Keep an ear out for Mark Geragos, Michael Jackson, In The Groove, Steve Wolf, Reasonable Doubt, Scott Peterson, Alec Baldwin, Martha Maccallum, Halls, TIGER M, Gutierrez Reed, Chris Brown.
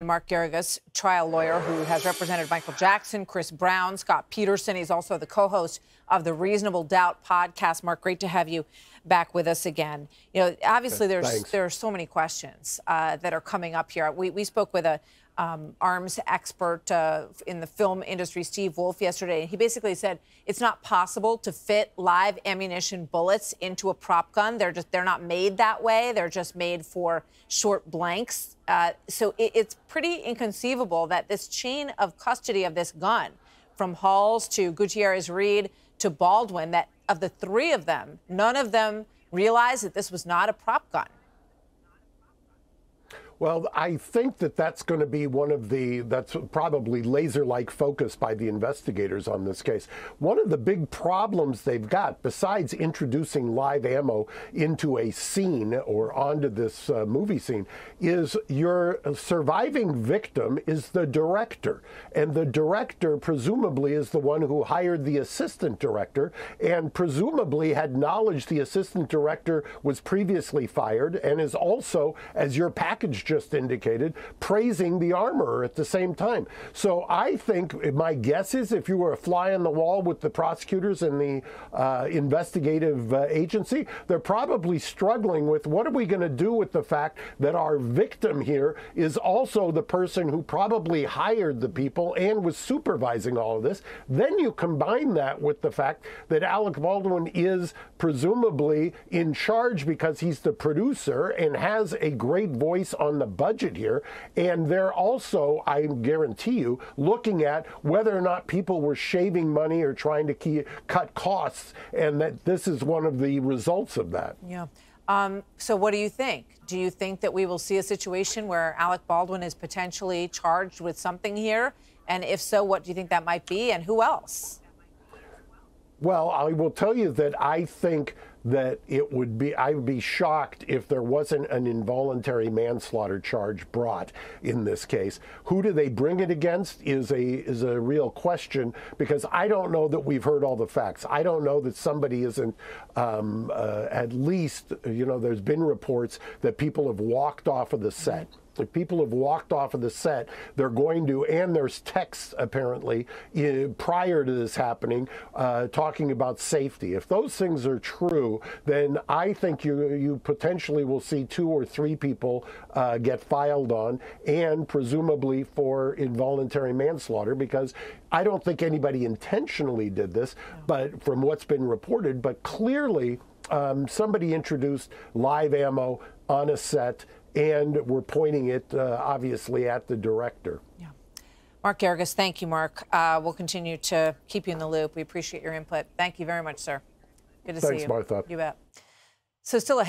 Mark Geragos, trial lawyer who has represented Michael Jackson, Chris Brown, Scott Peterson. He's also the co-host of the Reasonable Doubt podcast. Mark, great to have you back with us again. You know, obviously there are so many questions that are coming up here. We spoke with a arms expert in the film industry, Steve Wolf, yesterday. He basically said it's not possible to fit live ammunition bullets into a prop gun. They're not made that way. They're just made for short blanks. So it's pretty inconceivable that this chain of custody of this gun, from Halls to Gutierrez Reed to Baldwin, that of the three of them, none of them realized that this was not a prop gun. Well, I think that that's going to be one of the, that's probably laser-like focus by the investigators on this case. One of the big problems they've got, besides introducing live ammo into a scene or onto this movie scene, is your surviving victim is the director. And the director presumably is the one who hired the assistant director and presumably had knowledge the assistant director was previously fired and is also, as your package just indicated, praising the armorer at the same time. So I think, my guess is, if you were a fly on the wall with the prosecutors and the investigative agency, they're probably struggling with what are we going to do with the fact that our victim here is also the person who probably hired the people and was supervising all of this. Then you combine that with the fact that Alec Baldwin is presumably in charge because he's the producer and has a great voice on the budget here, and they're also, I guarantee you, looking at whether or not people were shaving money or trying to cut costs, and that this is one of the results of that. Yeah. So what do you think? Do you think that we will see a situation where Alec Baldwin is potentially charged with something here? And if so, what do you think that might be, and who else? Well, I will tell you that I think that it would be, I would be shocked if there wasn't an involuntary manslaughter charge brought in this case. Who do they bring it against is a real question, because I don't know that we've heard all the facts. I don't know that somebody isn't, at least, you know, there's been reports that people have walked off of the set. If people have walked off of the set, they're going to, and there's texts apparently prior to this happening talking about safety. If those things are true, then I think you potentially will see 2 or 3 people get filed on, and presumably for involuntary manslaughter, because I don't think anybody intentionally did this, but from what's been reported, but clearly somebody introduced live ammo on a set, and we're pointing it, obviously, at the director. Yeah. Mark Geragos, thank you, Mark. We'll continue to keep you in the loop. We appreciate your input. Thank you very much, sir. Good to see you. Thanks, Martha. You bet. So still ahead.